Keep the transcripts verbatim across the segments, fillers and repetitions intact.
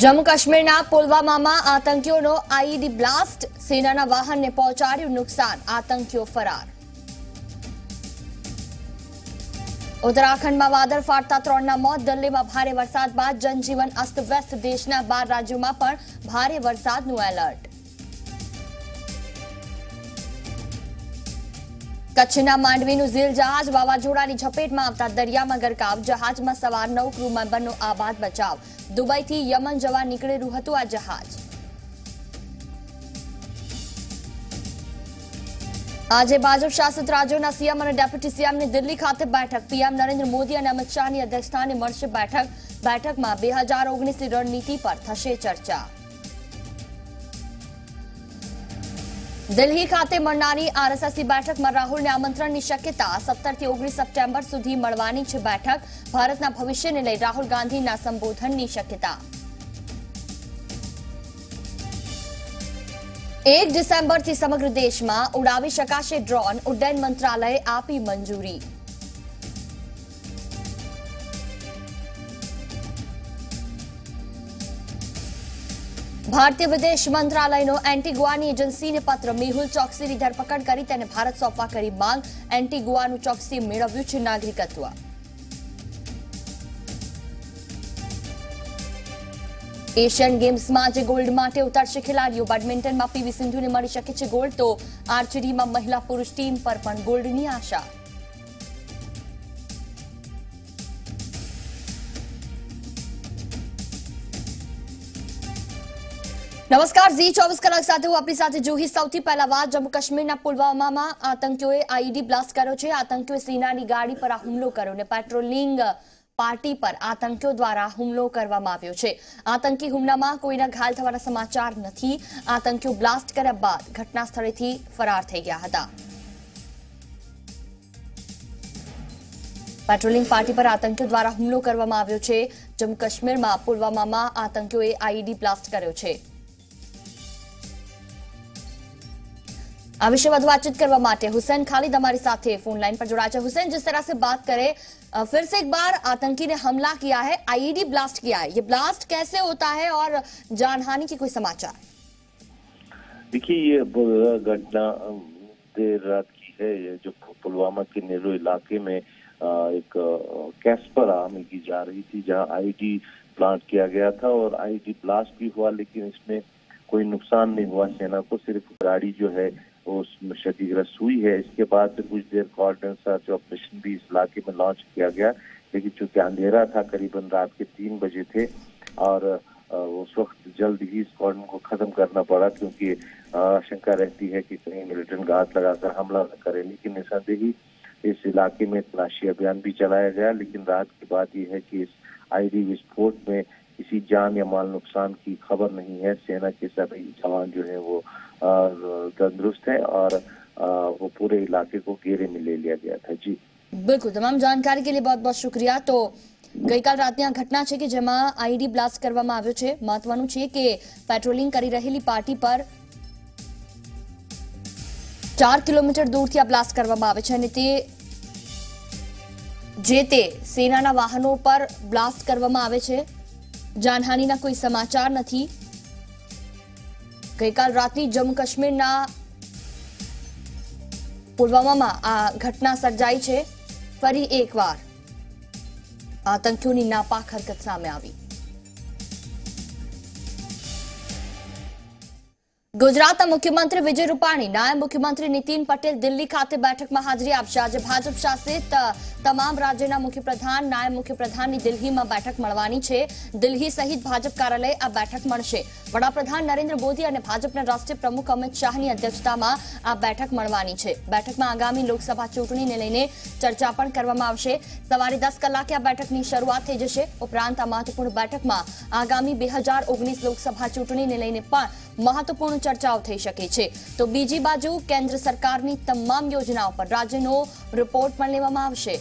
જમ્મુ કાશ્મીરના પુલવામામાં આતંકીઓનો IED blast, સેનાના વાહનને પહોંચાડ્યું નુકસાન, આતંકીઓ ફરાર. ઉત્તરાખંડમાં વાદળ ફાટતા ત્રણના મોત. દિલ્હીમાં ભારે વરસાદ બાદ જનજીવન અસ્તવ્યસ્ત. દેશના બાર રાજ્યોમાં પણ ભારે વરસાદનું એલર્ટ. કચ્છના માંડવીનું ઝીલ જહાજ વાવાઝોડાની ઝપેટમાં આવતા દરિયામાં ગરકાવ. જહાજમાં સવાર નવ ક્રૂ મેમ્બરનો આબાદ બચાવ. દુબઈથી યમન જવા નીકળેલું હતું આ જહાજ. આજે ભાજપ શાસિત રાજ્યોના સીએમ અને ડેપ્યુટી સીએમની દિલ્હી ખાતે બેઠક. પીએમ નરેન્દ્ર મોદી અને અમિત શાહની અધ્યક્ષતાને મળશે બેઠક. બેઠકમાં બે હજાર ઓગણીસની રણનીતિ પર થશે ચર્ચા. દિલ્હી ખાતે મળનારી આરએસએસની બેઠકમાં રાહુલને આમંત્રણની શક્યતા. સત્તરથી ઓગણીસ સપ્ટેમ્બર સુધી મળવાની છે બેઠક. ભારતના ભવિષ્યને લઈ રાહુલ ગાંધીના સંબોધનની શક્યતા. એક ડિસેમ્બરથી સમગ્ર દેશમાં ઉડાવી શકાશે ડ્રોન. ઉડ્ડયન મંત્રાલયે આપી મંજૂરી. ભારતીય વિદેશ મંત્રાલયનો એન્ટિગુઆની એજન્સીને પત્ર. મેહુલ ચોકસીની ધરપકડ કરી તેને ભારત સોંપવા કરી માંગ. એન્ટિગુઆનું ચોકસી મેળવ્યું છે નાગરિકત્વ. એશિયન ગેમ્સમાં જે ગોલ્ડ માટે ઉતરશે ખેલાડીઓ. બેડમિન્ટનમાં પીવી સિંધુને મળી શકે છે ગોલ્ડ, તો આર્ચરીમાં મહિલા પુરુષ ટીમ પર પણ ગોલ્ડની આશા. નમસ્કાર, ઝી ચોવીસ કલાક સાથે હું આપણી સાથે જોહી. સૌથી પહેલા વાત જમ્મુ કાશ્મીરના પુલવામામાં આતંકીઓએ આઈઈડી બ્લાસ્ટ કર્યો છે. આતંકીઓએ સેનાની ગાડી પર આ હુમલો કર્યો અને પેટ્રોલિંગ પાર્ટી પર આતંકીઓ દ્વારા હુમલો કરવામાં આવ્યો છે. આતંકી હુમલામાં કોઈના ઘાયલ થવાના સમાચાર નથી. આતંકીઓ બ્લાસ્ટ કર્યા બાદ ઘટના સ્થળેથી ફરાર થઈ ગયા હતા. પેટ્રોલિંગ પાર્ટી પર આતંકીઓ દ્વારા હુમલો કરવામાં આવ્યો છે. જમ્મુ કાશ્મીરમાં પુલવામામાં આતંકીઓએ આઈઈડી બ્લાસ્ટ કર્યો છે. આ વિશે વધુ વાતચીત કરવા માટે હુસૈન ખાલિદ हमारे साथ फोन लाइन पर जुड़ा है. हुसैन, जिस तरह से बात करें, फिर से एक बार आतंकी ने हमला किया है, आईईडी ब्लास्ट किया है. ये ब्लास्ट कैसे होता है और जानहानि की कोई समाचार? देखिए, ये घटना देर रात की है जो पुलवामा के नेहरू इलाके में एक कैस्पर आर्मी की जा रही थी, जहाँ आईईडी ब्लास्ट किया गया था और आईईडी ब्लास्ट भी हुआ, लेकिन इसमें कोई नुकसान नहीं हुआ सेना को. सिर्फ गाड़ी जो है उसमें क्षतिग्रस्त हुई है. इसके बाद कुछ देर कॉर्डन सर्च ऑपरेशन भी इस इलाके में लॉन्च किया गया, लेकिन चूंकि अंधेरा था, करीबन रात के तीन बजे थे और उस वक्त जल्द ही इस कॉर्डन को खत्म करना पड़ा, क्योंकि आशंका रहती है कि कहीं मिलिटेंट घात लगाकर हमला न करें. लेकिन निसंदेही इस इलाके में तलाशी अभियान भी चलाया गया, लेकिन रात की बात यह है कि इस आईडी विस्फोट में किसी जान या माल नुकसान की खबर नहीं है. सेना के सभी जवान जो है वो तंदुरुस्त है और वो पूरे इलाके को घेरे में ले लिया गया था. जी बिल्कुल, तमाम जानकारी के लिए बहुत बहुत शुक्रिया. तो गई काल रात आ घटना है कि जेमा आईईडी ब्लास्ट करवामां आव्यो छे. महत्वनुं छे के पेट्रोलिंग करी रहेली पार्टी पर चार किलोमीटर दूरथी आ ब्लास्ट करवामां आवे छे. जे ते सेनाना वाहनों पर ब्लास्ट करवामां आवे छे. જાનહાનીના કોઈ સમાચાર નથી. ગઈકાલ રાતની જમ્મુ કાશ્મીરના પુલવામામાં આ ઘટના સર્જાઈ છે. ફરી એકવાર આતંકીઓની નાપાક હરકત સામે આવી. ગુજરાતના મુખ્યમંત્રી વિજય રૂપાણી, નાયબ મુખ્યમંત્રી નીતિન પટેલ દિલ્હી ખાતે બેઠકમાં હાજરી આપશે. આજે ભાજપ શાસિત તમામ રાજ્યના મુખ્યપ્રધાન, નાયબ મુખ્યપ્રધાનની દિલ્હીમાં બેઠક મળવાની છે. દિલ્હી સહિત ભાજપ કાર્યાલય આ બેઠક મળશે. વડાપ્રધાન નરેન્દ્ર મોદી અને ભાજપના રાષ્ટ્રીય પ્રમુખ અમિત શાહની અધ્યક્ષતામાં આ બેઠક મળવાની છે. બેઠકમાં આગામી લોકસભા ચૂંટણીને લઈને ચર્ચા પણ કરવામાં આવશે. સવારે દસ કલાકે આ બેઠકની શરૂઆત થઈ જશે. ઉપરાંત આ મહત્વપૂર્ણ બેઠકમાં આગામી બે હજાર ઓગણીસ લોકસભા ચૂંટણીને લઈને પણ મહત્વપૂર્ણ ચર્ચાઓ થઈ શકે છે. તો બીજી બાજુ કેન્દ્ર સરકારની તમામ યોજનાઓ પર રાજ્યનો રિપોર્ટ પણ લેવામાં આવશે.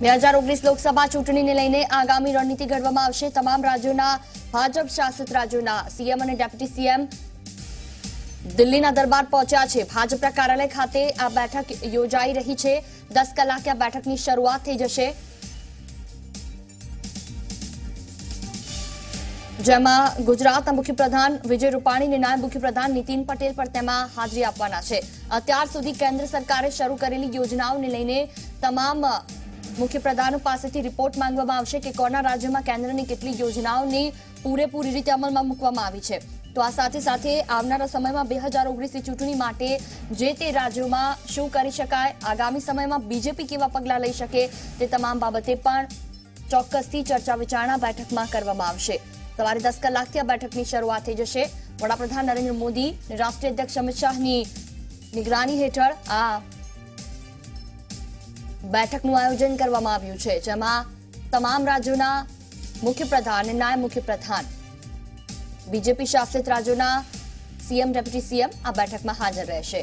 બે હજાર ઓગણીસ લોકસભા ચૂંટણીને લઈને આગામી રણનીતિ ઘડવામાં આવશે. તમામ રાજ્યોના ભાજપ શાસિત રાજ્યોના સીએમ અને ડેપ્યુટી સીએમ दिल्ली ना दरबार पहुंचा है। भाजपा कार्यालय खाते आ बैठक योजाई रही है। दस कलाके आ बैठकनी शुरुआत थई जशे, जेमा गुजरात मुख्यप्रधान विजय रूपाणी ने नायब मुख्यप्रधान नीतिन पटेल पर तेमा हाजरी आपवाना छे। अत्यार सुधी केंद्र सरकारे शुरू करेली योजनाओने लईने तमाम मुख्यप्रधानों पासेथी रिपोर्ट मांगवामां आवशे के कोना राज्यमां केंद्रनी केटली योजनाओने पूरेपूरी रीते अमलमां मूकवामां आवी छे। तो आ साथे साथे आवनारा समयमां दो हज़ार उन्नीस नी चूंटणी माटे जे ते राज्योमां शुं करी शकाय, आगामी समयमां बीजेपी केवा पगलां लई शके ते तमाम बाबते पण चोक्कसथी चर्चा विचारणा बेठकमां करवामां आवशे। સવારે દસ કલાકથી આ બેઠકની શરૂઆત થઈ જશે। વડાપ્રધાન નરેન્દ્ર મોદી અને રાષ્ટ્રીય અધ્યક્ષ અમિત શાહની નિગરાની હેઠળ આ બેઠકનું આયોજન કરવામાં આવ્યું છે, જેમાં તમામ રાજ્યોના મુખ્યપ્રધાન અને નાયબ મુખ્યપ્રધાન, બીજેપી શાસિત રાજ્યોના સીએમ, ડેપ્યુટી સીએમ આ બેઠકમાં હાજર રહેશે।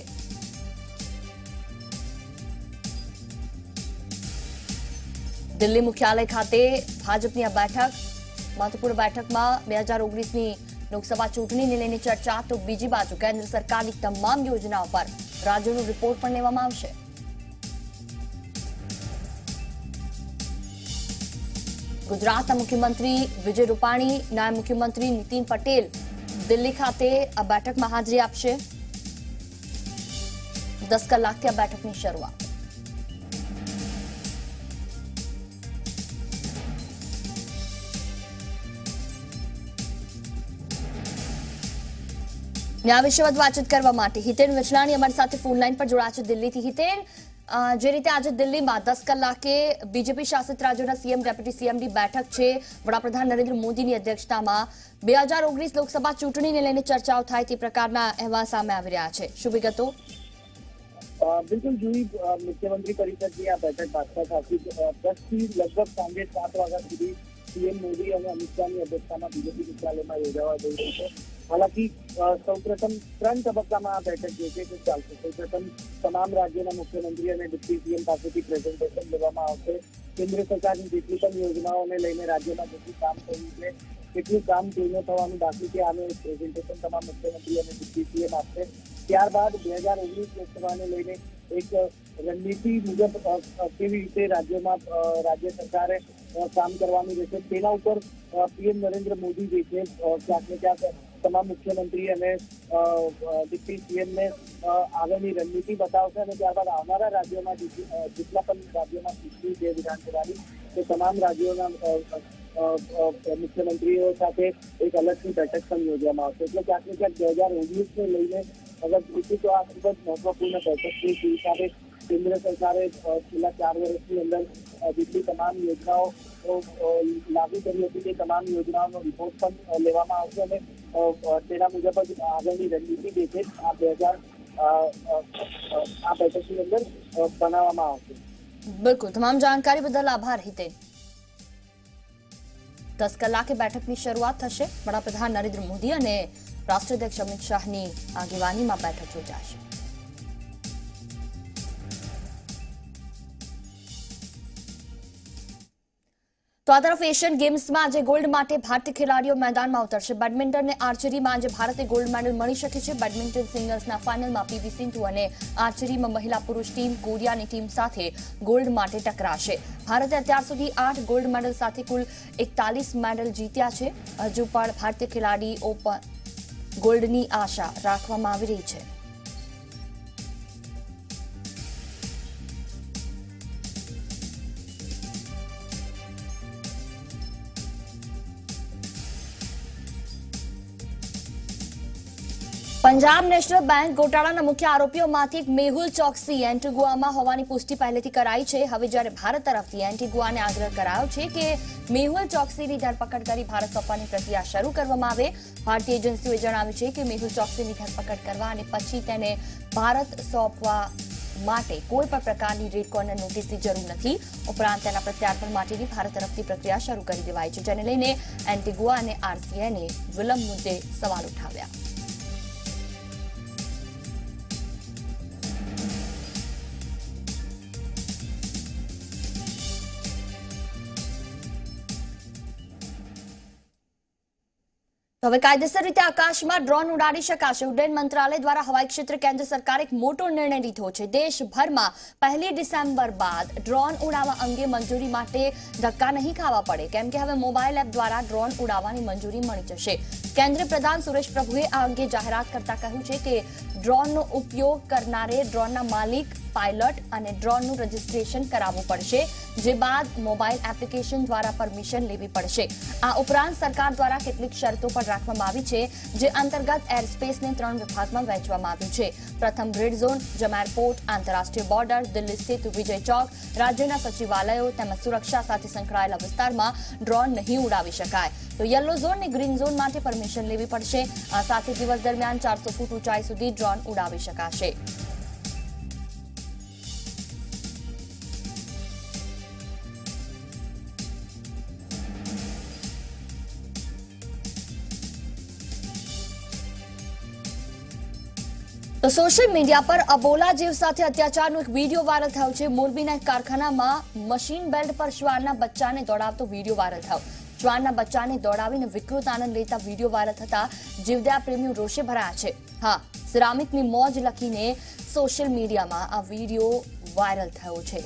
દિલ્હી મુખ્યાલય ખાતે ભાજપની આ બેઠક महत्वपूर्ण बैठक में दो हज़ार उन्नीस ની લોકસભા ચૂંટણીને લઈને ચર્ચા, तो બીજી બાજુ કેન્દ્ર સરકારની તમામ યોજનાઓ પર રાજ્યોનો રિપોર્ટ પણ લેવામાં આવશે। ગુજરાતના મુખ્યમંત્રી વિજય રૂપાણી, નાયબ મુખ્યમંત્રી નીતિન પટેલ દિલ્હી ખાતે આ બેઠકમાં હાજરી આપશે। દસ કલાકથી આ બેઠકની શરૂઆત। આ વિશે વધુ વાતચીત કરવા માટે હિતેન વિચલાણી અમારી સાથે ફોન લાઈન પર જોડાયા છે દિલ્હીથી। હિતેન, જે રીતે આજે દિલ્હીમાં દસ કલાકે બીજેપી શાસિત રાજ્યોના સીએમ, ડેપ્યુટી સીએમની બેઠક છે, વડાપ્રધાન નરેન્દ્ર મોદીની અધ્યક્ષતામાં બે હજાર ઓગણીસ લોકસભા ચૂંટણીને લઈને ચર્ચાઓ થાય તે પ્રકારના અહેવાલ સામે આવી રહ્યા છે, શું વિગતો? બિલકુલ જુઈ, મુખ્યમંત્રી પરિષદની આ બેઠક પાછળ સાથી દસ થી લગભગ સાંજે સાત વાગ્યા સુધી सीएम मोदी और अमित शाह की अध्यक्षता में बीजेपी मुख्यालय में योजना गई है। हालांकि सौ प्रथम त्रण तबक्का में बैठक जो है चलते सौ प्रथम तमाम राज्यों मुख्यमंत्री और डिप्टी सीएम पास की प्रेजेंटेशन लेवामां आवशे। केन्द्र सरकार की जेटली पण योजनाओं ने लईने राज्य में जेटलुं काम थयुं छे, केटलुं काम पूर्ण थवानुं बाकी छे, आने प्रेजेंटेशन तमाम मुख्यमंत्री और डिप्टी सीएम आपशे। त्यारबाद बे हजार ओगनीस लोकसभा ने लईने एक रणनीति मुजब केवी रीते राज्य में राज्य सरकारे काम करवानी रहेशे, तेना उपर पीएम नरेन्द्र मोदी जे छे क्यांकने क्यांक तमाम मुख्यमंत्री अने डिप्टी सीएम ने आगळनी रणनीति बतावशे अने त्यारबाद आवनारा राज्योमां जेटला पण राज्योमां चूंटणी जे विधानसभानी ते तमाम राज्योना मुख्यमंत्रीओ साथे एक अलगथी बेठक पण योजवामां आवशे। एटले क्यांकने क्यांक बे हजार ओगनीस ने लईने अगर पूछू तो आ खूब ज महत्वपूर्ण बैठक थी। जे हिसाबे केन्द्र सरकारे छेल्ला चार वर्षनी अंदर जेटली तमाम योजनाओं लागू करी हती ते तमाम योजनाओनो रिपोर्ट पण लेवामां आवशे अने तेना मुजब ज आगळनी रणनीति जे छे आ दो हज़ार आ बैठकनी अंदर बनाववामां आवशे। बिल्कुल, तमाम जानकारी बदल आभार हितेन। दस कलाके बैठकनी शरूआत थशे। वडाप्रधान नरेन्द्र मोदी अने राष्ट्रीय अध्यक्ष अमित शाहनी આગેવાનીમાં બેઠક યોજાશે। તો આ તરફ એશિયન ગેમ્સમાં આજે ગોલ્ડ માટે ભારતીય ખેલાડીઓ મેદાનમાં ઉતરશે। બેડમિન્ટન અને આર્ચરીમાં આજે ભારતે ગોલ્ડ મેડલ મળી શકે છે। બેડમિન્ટન સિંગલ્સના ફાઇનલમાં પીવી સિંધુ અને આર્ચરીમાં મહિલા પુરુષ ટીમ કોરિયાની ટીમ સાથે ગોલ્ડ માટે ટકરાશે। ભારતે અત્યાર સુધી આઠ ગોલ્ડ મેડલ સાથે કુલ એકતાલીસ મેડલ જીત્યા છે। હજુ પણ ભારતીય ખેલાડીઓ પર ગોલ્ડની આશા રાખવામાં આવી રહી છે। पंजाब नेशनल बैंक घोटाळाના મુખ્ય આરોપીઓમાંથી એક મેહુલ ચોકસી એન્ટિગુઆમાં હોવાની પુષ્ટિ પહેલેથી કરાઈ છે। હવે જ્યારે ભારત તરફથી એન્ટિગુઆને આગ્રહ કરાયો છે કે મેહુલ ચોકસીની ધરપકડ કરી ભારત સોંપવાની પ્રક્રિયા શરૂ કરવામાં આવે। ભારતીય એજન્સીઓએ જણાવ્યું છે કે મેહુલ ચોકસીની ધરપકડ કરવા અને પછી તેને ભારત સોંપવા માટે કોઈ પણ પ્રકારની રેડ કોર્નર નોટિસની જરૂર નથી। ઉપરાંત તેના પ્રત્યાર્પણ માટેની ભારત તરફથી પ્રક્રિયા શરૂ કરી દેવાઈ છે, જેને લઈને એન્ટિગુઆ અને આરસીએને વિલંબ મુદ્દે સવાલ ઉઠાવ્યા। તો હવે કાયદેસર રીતે આકાશમાં ડ્રોન ઉડાડી શકાશે. ઉડ્ડયન મંત્રાલય દ્વારા હવાઈ ક્ષેત્રે કેન્દ્ર સરકારે એક મોટો નિર્ણય લીધો છે. દેશભરમાં પહેલી ડિસેમ્બર બાદ ડ્રોન ઉડાવવા અંગે મંજૂરી માટે ધક્કા નહીં ખાવા પડે, કેમ કે હવે મોબાઈલ એપ દ્વારા ડ્રોન ઉડાવવાની મંજૂરી મળી જશે. કેન્દ્રીય પ્રધાન સુરેશ પ્રભુએ આ અંગે જાહેરાત કરતા કહ્યું છે કે ડ્રોનનો ઉપયોગ કરનારે ડ્રોનના માલિક, પાયલટ અને ડ્રોનનું રજીસ્ટ્રેશન કરાવવું પડશે, જે બાદ મોબાઈલ એપ્લિકેશન દ્વારા પરમિશન લેવી પડશે. આ ઉપરાંત સરકાર દ્વારા કેટલીક શરતો પણ રાખવામાં આવી છે, જે અંતર્ગત એરસ્પેસને ત્રણ વિભાગમાં વહેંચવામાં આવ્યું છે. પ્રથમ રેડ ઝોન, જમ્મુ એરપોર્ટ, આંતરરાષ્ટ્રીય બોર્ડર, દિલ્હી સ્થિત વિજય ચોક, રાજ્યના સચિવાલયો તેમજ સુરક્ષા સાથે સંકળાયેલા વિસ્તારમાં ડ્રોન નહીં ઉડાવી શકાય. તો યલો ઝોન અને ગ્રીન ઝોન માટે પરમિશન લેવી પડશે. આ સાથે દિવસ દરમિયાન ચારસો ફૂટ ઊંચાઈ સુધી ડ્રોન ઉડાવી શકાશે. તો સોશિયલ મીડિયા પર અબોલા જીવ સાથે અત્યાચારનો એક વિડીયો વાયરલ થયો છે. મોરબીના એક કારખાનામાં મશીન બેલ્ટ પર શ્વાનના બચ્ચાને દોડાવતો વિડીયો વાયરલ થયો. શ્વાનના બચ્ચાને દોડાવીને વિકૃત આનંદ લેતા વિડીયો વાયરલ થતા જીવદયા પ્રેમીઓ રોષે ભરાયા છે. હા, સિરામિકની મોજ લખીને સોશિયલ મીડિયામાં આ વિડીયો વાયરલ થયો છે.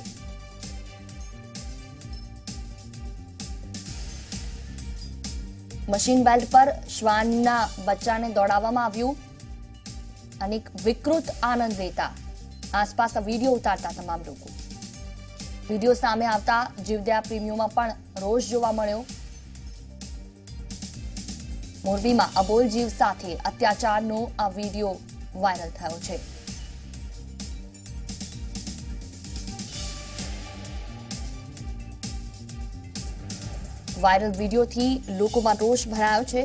મશીન બેલ્ટ પર શ્વાનના બચ્ચાને દોડાવવામાં આવ્યું. અનેક વિકૃત આનંદ લેતા આસપાસ વિડીયો ઉતારતા તમામ લોકો. વિડીયો સામે આવતા જીવદયા પ્રેમીઓમાં પણ રોષ જોવા મળ્યો. મોરબીમાં અબોલ જીવ સાથે અત્યાચારનો આ વિડીયો વાયરલ થયો છે. વાયરલ વિડીયોથી લોકોમાં રોષ ભરાયો છે.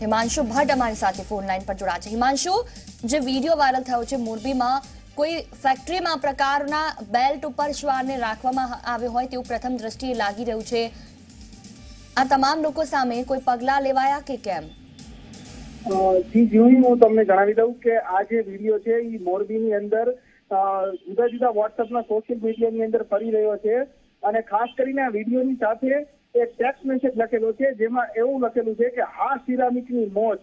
हिमांशु भट्ट हमारे साथ फोन लाइन पर जोड़ा है. हिमांशु, जो वीडियो वायरल थयो छे मोरबी में कोई फैक्टरी में प्रकारना बेल्ट पर श्वान ने राखवामां आव्यो होय तेवुं प्रथम दृष्टिए लागी रह्युं छे. आ तमाम लोको सामे कोई पगला लेवाया के केम? जी जी, हूँ तमने जणावी दऊं के आ जे वीडियो छे ई मोरबीनी अंदर जुदा जुदा वोट्सएपना सोशियल मीडियानी अंदर फरी रह्यो छे अने खास करीने आ वीडियोनी साथे एक टेक्स्ट मैसेज लखेलो है, जेमा एवं लखेलू है कि हा सिरामिकनी मोज.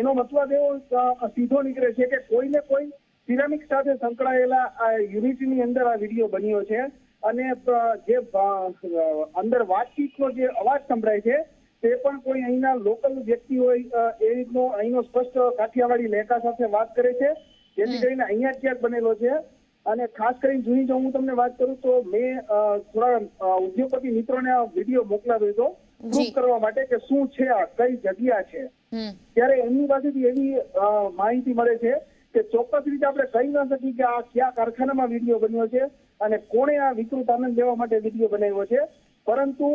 एनो मतलब एवो सीधो निकले छे के कोई ने कोई सिरामिक साथे संकळायेला आ युनिटनी अंदर आ विडियो बन्यो छे अने जे अंदर वातचीतनो जे अवाज संभळाय छे ते पण कोई अहींना लोकल व्यक्ति होय ए रीतनो अहींनो स्पष्ट काठियावाड़ी लेका साथे वात करे छे, जेथी करीने अहींया क्यांक बनेलो छे. અને ખાસ કરીને જોઈ જો હું તમને વાત કરું તો મેં થોડા ઉદ્યોગપતિ મિત્રોને આ વિડીયો મોકલાવ્યો હતો પ્રૂફ કરવા માટે કે શું છે આ, કઈ જગ્યા છે. ત્યારે એમની પાસેથી એવી માહિતી મળે છે કે ચોક્કસ રીતે આપણે કહી ન શકીએ કે આ કયા કારખાનામાં વિડીયો બન્યો છે અને કોણે આ વિકૃત આનંદ લેવા માટે વિડીયો બનાવ્યો છે. પરંતુ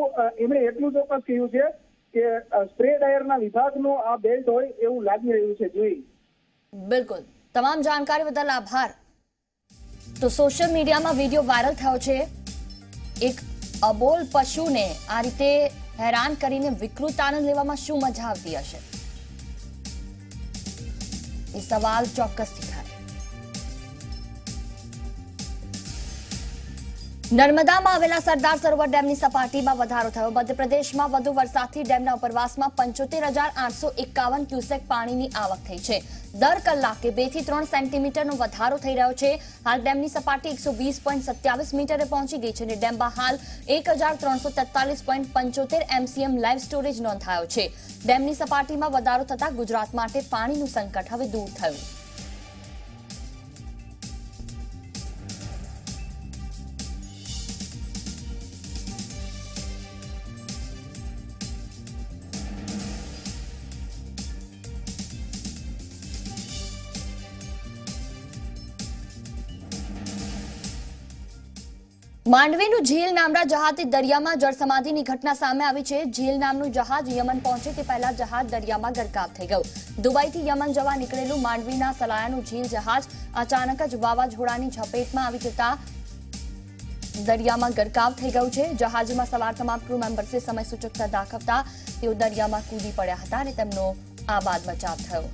એમણે એટલું ચોક્કસ કહ્યું છે કે સ્પ્રે ટાયરના વિભાગનો આ બેલ્ટ હોય એવું લાગી રહ્યું છે. જોઈ બિલકુલ તમામ જાણકારી બદલ આભાર. તો સોશિયલ મીડિયામાં વિડીયો વાયરલ થયો છે. એક અબોલ પશુને આ રીતે હેરાન કરીને વિકૃત આનંદ લેવામાં શું મજા આવતી હશે, એ સવાલ ચોક્કસ દેખાય. નર્મદામાં આવેલા સરદાર સરોવર ડેમની સપાટીમાં વધારો થયો. મધ્યપ્રદેશમાં વધુ વરસાદથી ડેમના ઉપરવાસમાં પંચોતેર હજાર આઠસો એકાવન ક્યુસેક પાણીની આવક થઈ છે. દર કલાકે બે થી ત્રણ સેન્ટીમીટરનો વધારો થઈ રહ્યો છે. હાલ ડેમની સપાટી એકસો વીસ પોઈન્ટ સત્યાવીસ મીટરે પહોંચી ગઈ છે અને ડેમમાં હાલ એક હજાર ત્રણસો તેતાલીસ પોઈન્ટ પંચોતેર એમસીએમ લાઈવ સ્ટોરેજ નોંધાયો છે. ડેમની સપાટીમાં વધારો થતાં ગુજરાત માટે પાણીનું સંકટ હવે દૂર થયું. માંડવીનું ઝીલ નામના જહાજે દરિયામાં જળસમાધિની ઘટના સામે આવી છે. ઝીલ નામનું જહાજ યમન પહોંચે તે પહેલા જહાજ દરિયામાં ગરકાવ થઈ ગયું. દુબઈથી યમન જવા નીકળેલું માંડવીના સલાયાનું ઝીલ જહાજ અચાનક જ વાવાઝોડાની ઝપેટમાં આવી જતા દરિયામાં ગરકાવ થઈ ગયું છે. જહાજમાં સવાર તમામ ક્રૂ મેમ્બર્સે સમય સૂચકતા દાખવતા તેઓ દરિયામાં કૂદી પડ્યા હતા અને તેમનો આ બાદ બચાવ થયો.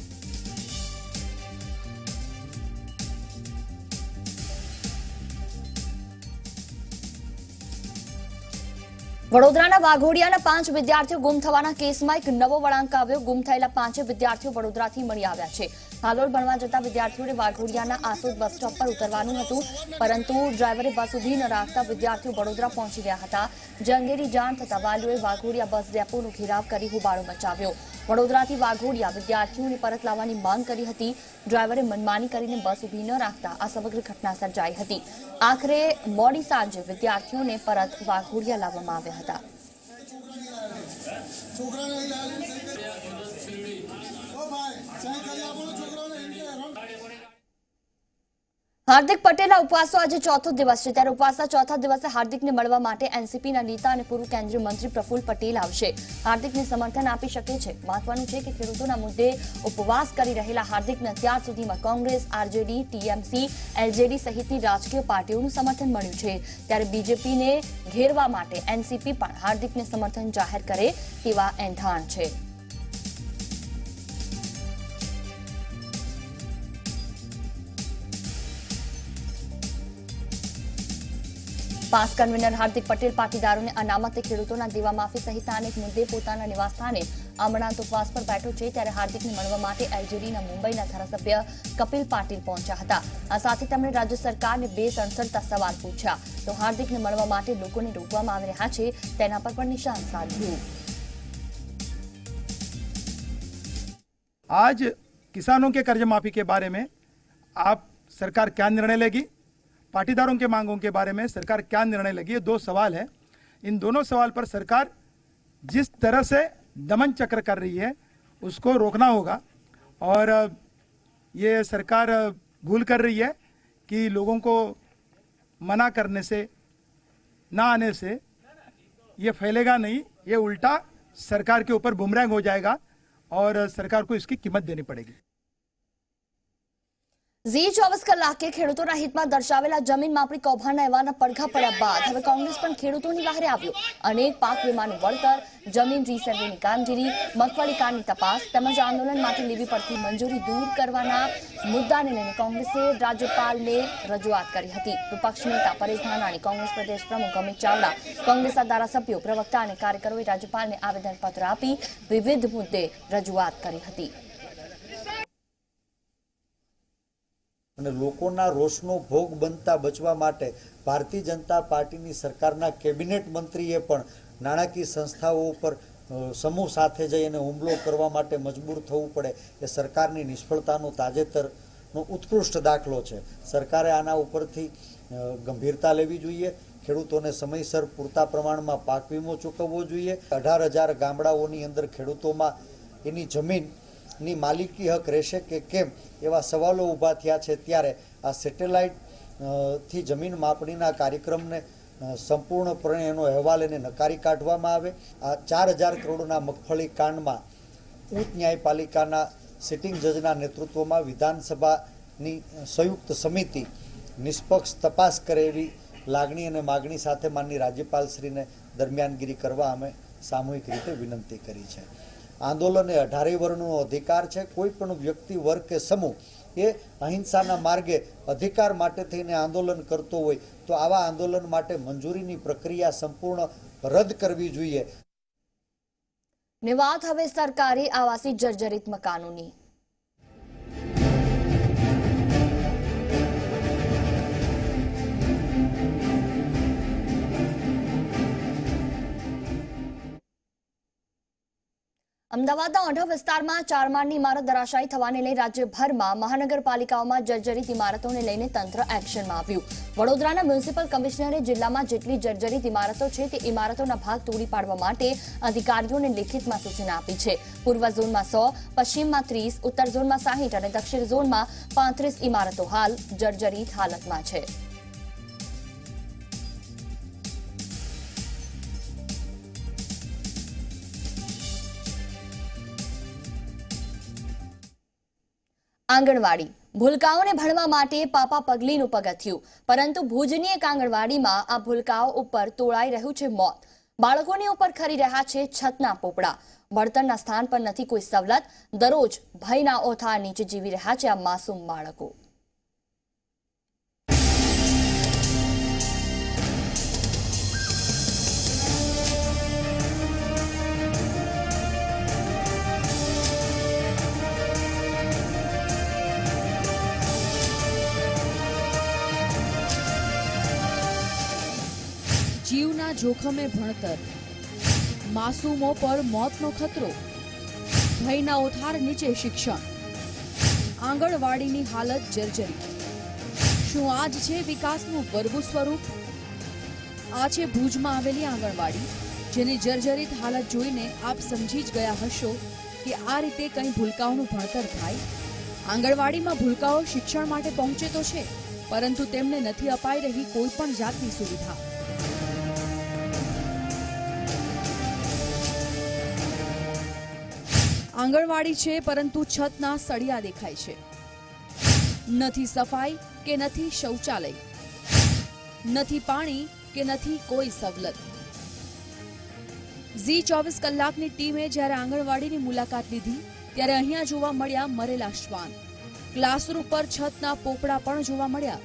વડોદરાના વાઘોડિયાના પાંચ વિદ્યાર્થીઓ ગુમ થવાના કેસમાં એક નવો વળાંક આવ્યો. ગુમ થયેલા પાંચે વિદ્યાર્થીઓ વડોદરાથી મળી આવ્યા છે. હાલોલ ભણવા જતા વિદ્યાર્થીઓને વાઘોડિયાના આસોદ બસ સ્ટોપ પર ઉતરવાનું હતું, પરંતુ ડ્રાઈવરે બસ ઊભી ન રાખતા વિદ્યાર્થીઓ વડોદરા પહોંચી ગયા હતા. જે અંગેની જાણ થતા વાલીઓએ વાઘોડિયા બસ ડેપોનો ઘેરાવ કરી હોબાળો મચાવ્યો. વડોદરાથી વાઘોડિયા વિદ્યાર્થીઓને પરત લાવવાની માંગ કરી હતી. ડ્રાઈવરે મનમાની કરીને બસ ઊભી ન રાખતા આ સમગ્ર ઘટના સર્જાઈ હતી. આખરે મોડી સાંજે વિદ્યાર્થીઓને પરત વાઘોડિયા લાવવામાં આવ્યા હતા. हार्दिक पटेलના ઉપવાસનો આજે ચોથો દિવસ છે. ત્યારે ઉપવાસના ચોથા દિવસે હાર્દિકને મળવા માટે એનસીપીના નેતા અને પૂર્વ કેન્દ્રીય મંત્રી પ્રફુલ પટેલ આવશે. હાર્દિકને સમર્થન આપી શકે છે. મહત્વનું છે કે ખેડૂતોના મુદ્દે ઉપવાસ કરી રહેલા હાર્દિકને અત્યાર સુધીમાં કોંગ્રેસ, આરજેડી, ટીએમસી, એલજેડી સહિતની રાજકીય પાર્ટીઓનું સમર્થન મળ્યું છે. ત્યારે બીજેપીને ઘેરવા માટે એનસીપી પણ હાર્દિકને સમર્થન જાહેર કરે તેવા એંધાણ છે. पास कन्वीनर हार्दिक पटेल पाटीदारों ने अनामत खेडूतों देवा माफी सहित अनेक मुद्दे पोताना निवासस्थाने अमरनाथ उपवास पर बैठो छे. त्यारे हार्दिक ने मळवा माटे एलजेडीना मुंबईना धारासभ्य कपिल पाटील पहुंचा हता. आ साथे तमणे राज्य सरकारने बे संसदता सवाल पूछ्या तो हार्दिक ने मळवा माटे लोकोने रोकवामां आवी रह्या छे तेना पर पण निशान साध्युं. आज किसानों के कर्ज माफी के बारे में आप सरकार क्या निर्णय लेगी, पाटीदारों के मांगों के बारे में सरकार क्या निर्णय लेगी, ये दो सवाल है. इन दोनों सवाल पर सरकार जिस तरह से दमन चक्र कर रही है उसको रोकना होगा. और ये सरकार भूल कर रही है कि लोगों को मना करने से, ना आने से ये फैलेगा नहीं, ये उल्टा सरकार के ऊपर बुमरैंग हो जाएगा और सरकार को इसकी कीमत देनी पड़ेगी. ઝી ચોવીસ કલાકે ખેડૂતોના હિતમાં દર્શાવેલા જમીન માપણી કૌભાંડના અહેવાલના પડઘા પડ્યા બાદ હવે કોંગ્રેસ પણ ખેડૂતોની વહારે આવ્યો. અનેક પાક વીમાનું વળતર, જમીન રીસર્વેની કામગીરી, મગફળી કાંડની તપાસ તેમજ આંદોલન માટે લેવી પડતી મંજૂરી દૂર કરવાના મુદ્દાને લઈને કોંગ્રેસે રાજ્યપાલને રજૂઆત કરી હતી. વિપક્ષ નેતા પરેશ ધાનાણી, કોંગ્રેસ પ્રદેશ પ્રમુખ અમિત ચાવડા, કોંગ્રેસના ધારાસભ્યો, પ્રવક્તા અને કાર્યકરોએ રાજ્યપાલને આવેદનપત્ર આપી વિવિધ મુદ્દે રજૂઆત કરી હતી. અને લોકોના રોષનો ભોગ બનતા બચવા માટે ભારતીય જનતા પાર્ટીની સરકારના કેબિનેટ મંત્રીએ પણ નાણાકીય સંસ્થાઓ ઉપર સમૂહ સાથે જઈ અને હુમલો કરવા માટે મજબૂર થવું પડે એ સરકારની નિષ્ફળતાનો તાજેતરનો ઉત્કૃષ્ટ દાખલો છે. સરકારે આના ઉપરથી ગંભીરતા લેવી જોઈએ. ખેડૂતોને સમયસર પૂરતા પ્રમાણમાં પાક વીમો ચૂકવવો જોઈએ. અઢાર હજાર ગામડાઓની અંદર ખેડૂતોમાં એની જમીન ની માલિકી હક રહેશે કે કેમ એવા સવાલો ઊભા થયા છે. ત્યારે આ સેટેલાઇટથી જમીન માપણીના કાર્યક્રમને સંપૂર્ણપણે એનો અહેવાલ એને નકારી કાઢવામાં આવે. આ ચાર હજાર કરોડના મગફળી કાંડમાં ઉચ્ચ ન્યાયપાલિકાના સિટિંગ જજના નેતૃત્વમાં વિધાનસભાની સંયુક્ત સમિતિ નિષ્પક્ષ તપાસ કરે એવી લાગણી અને માગણી સાથે માનની રાજ્યપાલશ્રીને દરમિયાનગીરી કરવા અમે સામૂહિક રીતે વિનંતી કરી છે. આંદોલન એ અઢારેય વર્ણનો અધિકાર છે. કોઈ પણ વ્યક્તિ, વર્ગ કે સમૂહ એ અહિંસાના માર્ગે અધિકાર માટે થઈને આંદોલન કરતો હોય તો આવા આંદોલન માટે મંજૂરીની પ્રક્રિયા સંપૂર્ણ રદ કરવી જોઈએ. ને વાત હવે સરકારી આવાસી જર્જરિત મકાનોની. અમદાવાદના ઓઢવ વિસ્તારમાં ચાર માળની ઇમારત ધરાશાયી થવાને લઈ રાજ્યભરમાં મહાનગરપાલિકાઓમાં જર્જરિત ઇમારતોને લઈને તંત્ર એક્શનમાં આવ્યું. વડોદરાના મ્યુનિસિપલ કમિશનરે જિલ્લામાં જેટલી જર્જરિત ઇમારતો છે તે ઇમારતોના ભાગ તોડી પાડવા માટે અધિકારીઓને લેખિતમાં સૂચના આપી છે. પૂર્વ ઝોનમાં સો, પશ્ચિમમાં ત્રીસ, ઉત્તર ઝોનમાં સાહીઠ અને દક્ષિણ ઝોનમાં પાંત્રીસ ઇમારતો હાલ જર્જરિત હાલતમાં છે. આંગણવાડી ભૂલકાઓને ભણવા માટે પાપા પગલીનું પગથિયું, પરંતુ ભુજની એક આંગણવાડીમાં આ ભૂલકાઓ ઉપર તોળાઈ રહ્યું છે મોત. બાળકોની ઉપર ખરી રહ્યા છે છતના પોપડા. બળતણના સ્થાન પર નથી કોઈ સવલત. દરરોજ ભયના ઓથાર નીચે જીવી રહ્યા છે આ માસૂમ બાળકો. જીવના જોખમે ભણતર, માસૂમો પર મોતનો ખતરો, ભયના ઓથાર નીચે શિક્ષણ, આંગણવાડીની હાલત જર્જરી। શું આજ છે વિકાસનું બરબુ સ્વરૂપ? આ છે ભુજમાં આવેલી આંગણવાડી, જેની જર્જરિત હાલત જોઈને આપ સમજી જ ગયા હશો કે આ રીતે કંઈ ભૂલકાઓનું ભણતર થાય। આંગણવાડીમાં ભૂલકાઓ શિક્ષણ માટે પહોંચે તો છે, પરંતુ તેમને નથી અપાઈ રહી કોઈ પણ જાતની સુવિધા। આંગણવાડી છે પરંતુ છતના સળિયા દેખાય છે, નથી સફાઈ કે નથી શૌચાલય, નથી પાણી કે નથી કોઈ સવલત। ઝી ચોવીસ કલાકની ટીમે જ્યારે આંગણવાડીની મુલાકાત લીધી ત્યારે અહીંયા જોવા મળ્યા મરેલા શ્વાન, ક્લાસરૂમ પર છતના પોપડા પણ જોવા મળ્યા।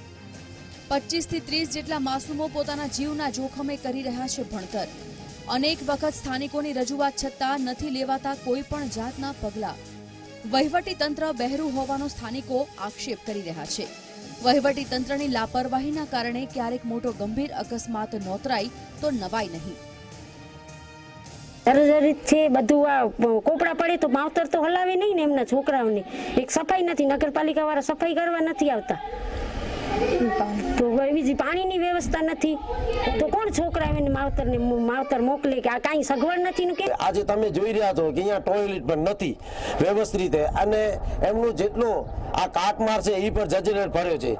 પચીસ થી ત્રીસ જેટલા માસૂમો પોતાના જીવના જોખમે કરી રહ્યા છે ભણતર। અનેક વખત સ્થાનિકોની રજૂઆત છતાં નથી લેવાતા કોઈ પણ જાતના પગલાં। વહીવટી તંત્ર બહેરું હોવાનો સ્થાનિકો આક્ષેપ કરી રહ્યા છે। વહીવટી તંત્રની લાપરવાહીના કારણે ક્યારેક મોટો ગંભીર અકસ્માત નોતરાય તો નવાય નહીં। जर्जरित है बधु आ कोपड़ा पड़े तो मावतर तो हलावे नहीं ने एमना छोकराओने। एक सफाई नहीं, नगरपालिका वाला सफाई करवा नहीं आवता, तो बीजी पानी नी व्यवस्था नहीं, तो कोण छोकराओने मावतर ने मावतर मोकले के आ काई सगवड नहीं ने। आज तमे जोई रह्या छो के अहींया टॉयलेट पण नथी व्यवस्थित है अने एमनो जेटलो आ काटमार छे ई पर जर्जरित भर्यो छे।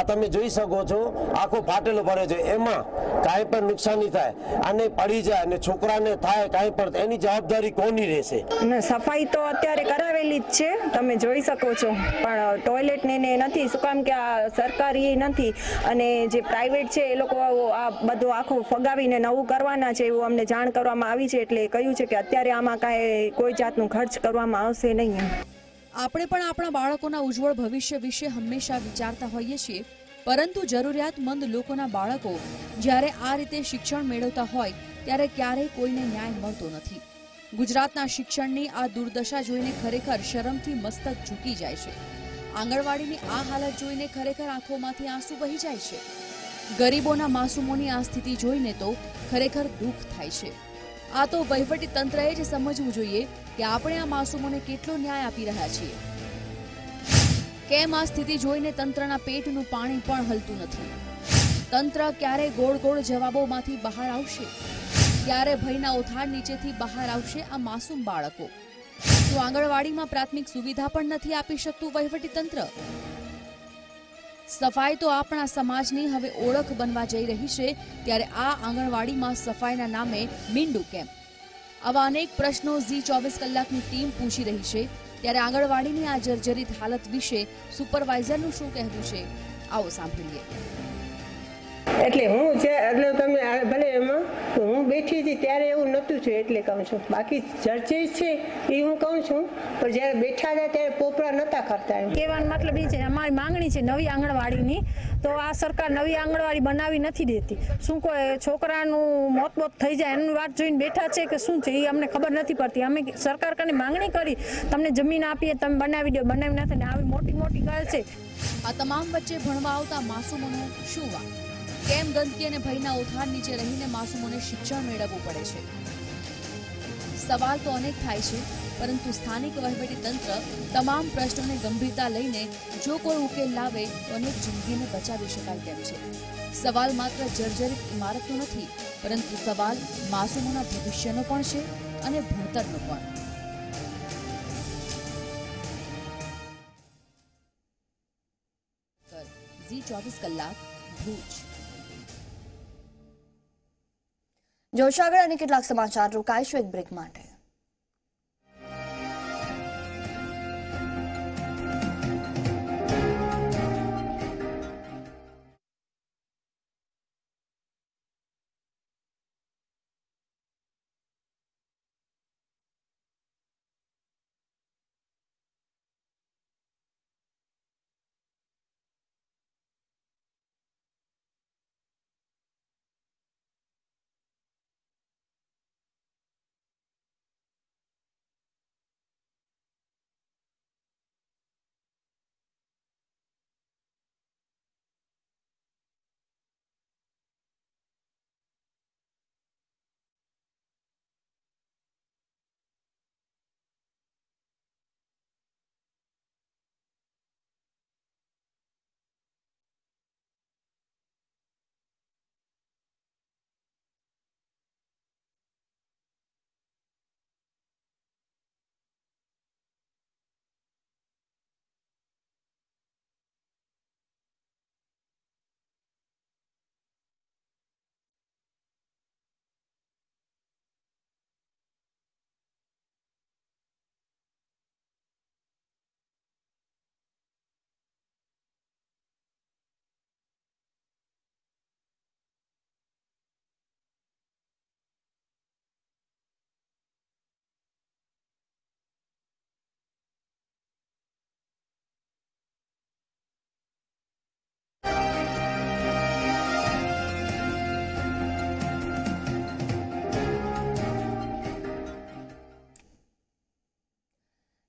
आ तमे जोई सको छो आखो फाटेलो भर्यो छे, एमां काई पण नुकसानी थाय अने पड़ी जाय अने छोकराने थाय काई पण एनी जवाबदारी कोनी रहेशे। अने सफाई तो अत्यारे करावेली ज छे, तमे जोई सको छो, पण टॉयलेट ने ने नथी। शुं काम के आ सरकारी नथी अने जे प्राइवेट छे ए लोको आ बधो आखो फगावीने नवुं करवाना छे, एवुं अमने जाण करवामां आवी छे એટલે કહ્યું છે કે અત્યારે આમાં કાઈ કોઈ જાતનું ખર્ચ કરવામાં આવશે નહીં। આપણે પણ આપણા બાળકોના ઉજ્જવળ ભવિષ્ય વિશે હંમેશા વિચારતા હોઈએ છીએ, પરંતુ જરૂરિયાતમંદ લોકોના બાળકો જ્યારે આ રીતે શિક્ષણ મેળવતા હોય ત્યારે ક્યારેય કોઈને ન્યાય મળતો નથી। ગુજરાતના શિક્ષણની આ દુર્દશા જોઈને ખરેખર શરમથી મસ્તક ઝૂકી જાય છે। આંગણવાડીની આ હાલત જોઈને ખરેખર આંખોમાંથી આંસુ વહી જાય છે। ગરીબોના માસૂમોની આ સ્થિતિ જોઈને તો ખરેખર દુઃખ થાય છે। આ તો વહીવટી તંત્રએ જ સમજવું જોઈએ કે આપણે આ માસૂમોને કેટલો ન્યાય આપી રહ્યા છીએ। કેમ આ સ્થિતિ જોઈને તંત્રના પેટનું પાણી પણ હલતું નથી। તંત્ર ક્યારે ગોળ ગોળ જવાબોમાંથી બહાર આવશે, ક્યારે ભયના ઓથાર નીચેથી બહાર આવશે આ માસૂમ બાળકો? તો આંગણવાડીમાં પ્રાથમિક સુવિધા પણ નથી આપી શકતું વહીવટી તંત્ર। સફાઈ તો આપણા સમાજની હવે ઓળખ બનવા જઈ રહી છે, ત્યારે આ આંગણવાડીમાં સફાઈના નામે મીંડું કેમ? આવા અનેક પ્રશ્નો ઝી ચોવીસ કલાકની ટીમ પૂછી રહી છે, ત્યારે આંગણવાડીની આ જર્જરિત હાલત વિશે સુપરવાઇઝરનું શું કહેવું છે, આવો સાંભળીએ। એટલે હું છે એટલે તમે ભલે એમાં હું બેઠી હતી ત્યારે એવું નહોતું છું એટલે કહું છું, બાકી જર્જરિત છે એ હું કહું છું। પણ જ્યારે બેઠા હતા ત્યારે પોપડા નહોતા કરતા, કહેવાનો મતલબ એ છે અમારી માંગણી છે નવી આંગણવાડીની, તો આ સરકાર નવી આંગણવાડી બનાવી નથી દેતી। શું કોઈ છોકરાનું મોત મોત થઈ જાય એમની વાત જોઈને બેઠા છે કે શું છે એ અમને ખબર નથી પડતી। અમે સરકાર કને માંગણી કરી તમને જમીન આપીએ તમે બનાવી દો, બનાવી નથી ને આવી મોટી મોટી ગાલ છે। આ તમામ વચ્ચે ભણવા આવતા માસૂમોનું શું વાત? કેમ ગંદકી અને ભયના ઓથાર નીચે રહીને માસૂમોને શિક્ષણ મેળવવું પડે છે? સવાલ તો અનેક થાય છે, પરંતુ સ્થાનિક વહીવટી તંત્ર તમામ પ્રશ્નોને ગંભીરતા લઈને જો કોઈ ઉકેલ લાવે તો અનેક જિંદગીને બચાવી શકાય તેમ છે। સવાલ માત્ર જર્જરિત ઇમારતનો નથી, પરંતુ સવાલ માસૂમોના ભવિષ્યનો પણ છે અને ભણતરનો પણ। ઝી ચોવીસ કલાક ભુજ। જોશો આગળ અને કેટલાક સમાચાર રોકાઈશું એક બ્રેક માટે।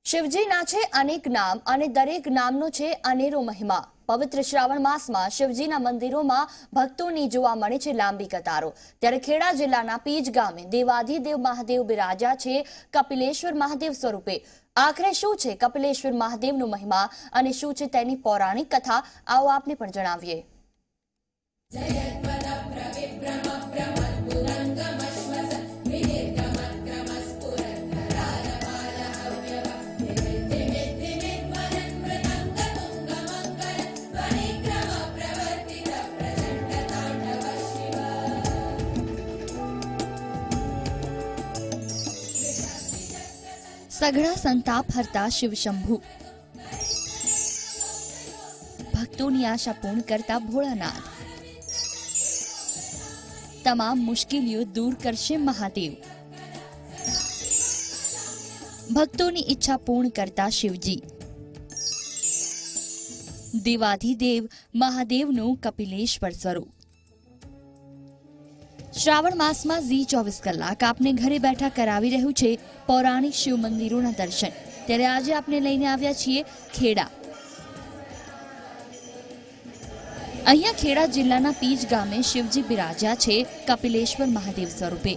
શિવજીના છે અનેક નામ અને દરેક નામનો છે અનેરો મહિમા। પવિત્ર શ્રાવણ માસમાં શિવજીના મંદિરોમાં ભક્તોની જોવા મળે છે લાંબી કતારો। ત્યારે ખેડા જિલ્લાના પીજ ગામે દેવાધિદેવ મહાદેવ બિરાજા છે કપિલેશ્વર મહાદેવ સ્વરૂપે। આખરે શું છે કપિલેશ્વર મહાદેવનો મહિમા અને શું છે તેની પૌરાણિક કથા, આવો આપને પણ જણાવીએ। सगड़ा संताप हरता शिव शंभु, भक्तों की आशा पूर्ण करता भोलानाथ, तमाम मुश्किलियों दूर करशे महादेव, भक्तों की इच्छा पूर्ण करता शिवजी। देवाधिदेव महादेव नो कपिलेश्वर स्वरूप। श्रावण मास में झी चौबीस कलाक आपने घरे बैठा करावी रह्यु छे पौराणिक शिव मंदिरों ना दर्शन। त्यारे आज आपने लईने आव्या छीए खेड़ा। अहींया खेड़ा जिल्लाना पीज गामे शिवजी बिराज्या छे कपिलेश्वर महादेव स्वरूपे।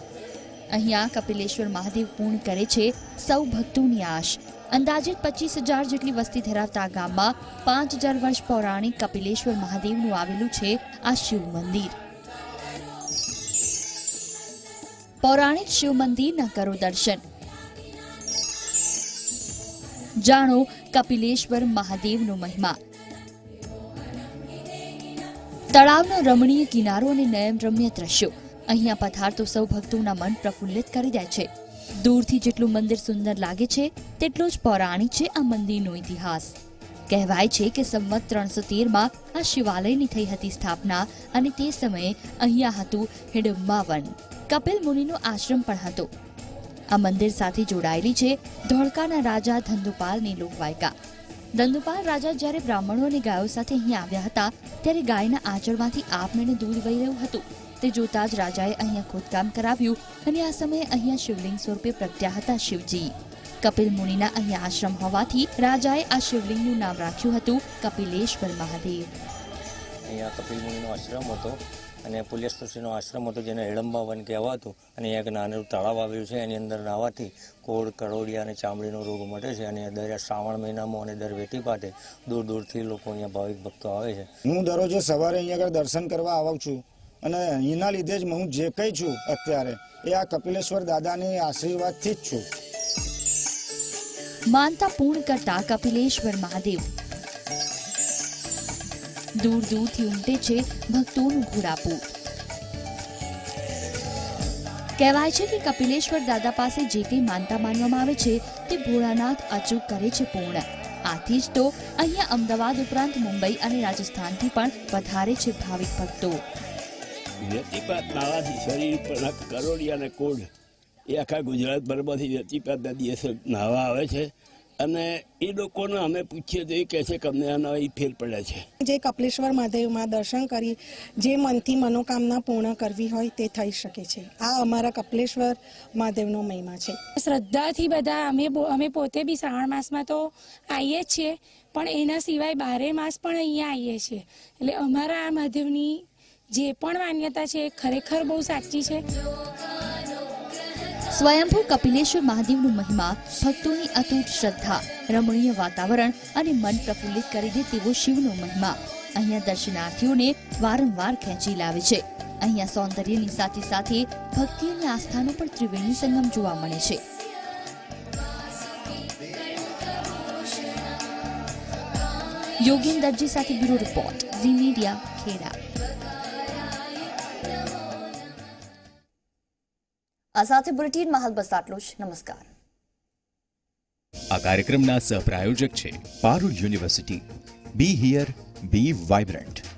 अहींया कपिलेश्वर महादेव पूर्ण करे छे सौ भक्तोनी आश। अंदाजित पच्चीस हजार जेटली वस्ती धरावता गाममां पांच हजार वर्ष पौराणिक कपिलेश्वर महादेवनुं आवेलुं छे आ शिव मंदिर। पौराणिक शिव मंदिर ना करो दर्शन, जानो कपिलेश्वर महादेव नो महिमा। तलाव नो रमणीय किनारो ने नयन रम्य दृश्यो अहिया पधार तो सौ भक्तों ना मन प्रफुल्लित करी दे छे। दूर थी जेटलू मंदिर सुंदर लागे छे तेटलो ज पौराणिक छे आ मंदिर नो इतिहास। कहवाय छे के संवत त्रण सौ तेर मां आ शिवालय नी थई हती स्थापना अने ते समये अहिया हतुं हिडम्बा वन। कपिल मुनिनो आश्रम पण हतो। आ मंदिर साथे जोड़ायेली छे धोळकाना राजा धंधुपालनी लोकवायका। धंधुपाल राजा ज्यारे ब्राह्मणों ने गायों साथे अहींया आव्या हता त्यारे गायना आंचळमांथी आपमेळે दूध वही રહ્યું હતું। તે જોતા જ રાજાએ અહીંયા ખોદકામ કરાવ્યું અને આ સમયે અહીંયા શિવલિંગ સ્વરૂપે પ્રગટ્યા હતા શિવજી। કપિલ મુનિના અહીંયા આશ્રમ હોવાથી રાજાએ આ શિવલિંગનું નામ રાખ્યું હતું કપિલેશ્વર મહાદેવ। અહીંયા કપિલ મુનિનો આશ્રમ હતો અને પુલ્યસ્તુતિનો આશ્રમ હતો જેને હેળંબા વન કહેવાતું અને એક નાનું તળાવ આવ્યું છે। એની અંદર નાહવાથી કોળ કરોડિયા અને ચામડીનો રોગ મટે છે અને દર શ્રાવણ મહિનામાં અને દર વેટી પાટે દૂર દૂરથી લોકો અહીંયા ભાવિક ભક્તો આવે છે। હું દરરોજ સવારે અહીંયા આગળ દર્શન કરવા આવું છું અને એના લીધે જ હું જે કંઈ છું અત્યારે એ આ કપિલેશ્વર દાદાની આશીર્વાદથી જ છું। માનતા પૂર્ણ કરતા કપિલેશ્વર મહાદેવ। दूर दूर थी उमटे छे भक्तोनु घोड़ापू। कहवाय छे कि कपिलेश्वर दादा पासे जे ते मानता मानवामां आवे छे ते भोळानाथ अचूक करे छे पूर्ण। आथी ज तो अहींया अमदावाद उपरांत मुंबई अने राजस्थान थी पण वधारे छे भाविक भक्तो। व्यतिपात नावाथी शरीर पर करोड़िया ने कोड ए आखा गुजरात भरमांथी व्यतिपात ना दिवसे नावा आवे छे। कपिलेश्वर महादेव मां दर्शन करी जे मनथी मनोकामना पूर्ण करवी होय ते थई शके छे। आ अमारा कपिलेश्वर महादेवनो महिमा छे। श्रद्धाथी बधा अमे अमे पोते बी श्रावण मासमां तो आईए छे पण एना सिवाय बारे मास पण अहींया आईए छे एटले अमारा आ महादेवनी जे पण मान्यता छे खरेखर बहु साची छे। स्वयंभू कपिलेश्वर महादेव महिमा, भक्तों की अतूट श्रद्धा, रमणीय वातावरण अने मन प्रफुल्लित करी दे तेवो शिवनो महिमा अहींया दर्शनार्थीओं ने वारंवार खेंची लावे छे। अहींया सौंदर्यनी साथे साथे भक्ति अने आस्थानो पण त्रिवेणी संगम जोवा मळे छे। योगेंद्रजी साथे ब्यूरो रिपोर्ट, झी मीडिया, खेड़ा। आसाथे बुलेटिन महल बस आटलूज। नमस्कार। आ कार्यक्रम ना सहप्रायोजक छे Parul university. Be here be vibrant.